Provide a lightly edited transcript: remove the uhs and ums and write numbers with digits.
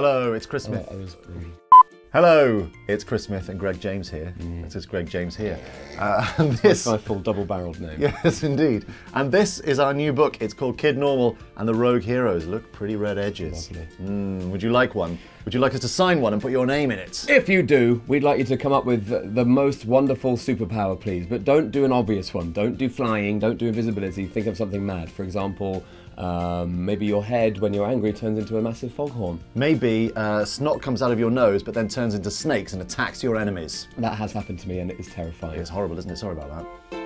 Hello, it's Chris Smith. Hello, it's Chris Smith and Greg James here. This is Greg James here. And this, that's my full double-barreled name. Yes, indeed. And this is our new book. It's called Kid Normal and the Rogue Heroes. Look, pretty red edges. Lovely. Would you like one? Would you like us to sign one and put your name in it? If you do, we'd like you to come up with the most wonderful superpower, please. But don't do an obvious one. Don't do flying. Don't do invisibility. Think of something mad. For example, maybe your head, when you're angry, turns into a massive foghorn. Maybe snot comes out of your nose, but then turns into snakes and attacks your enemies. That has happened to me and it is terrifying. It's horrible, isn't it? Sorry about that.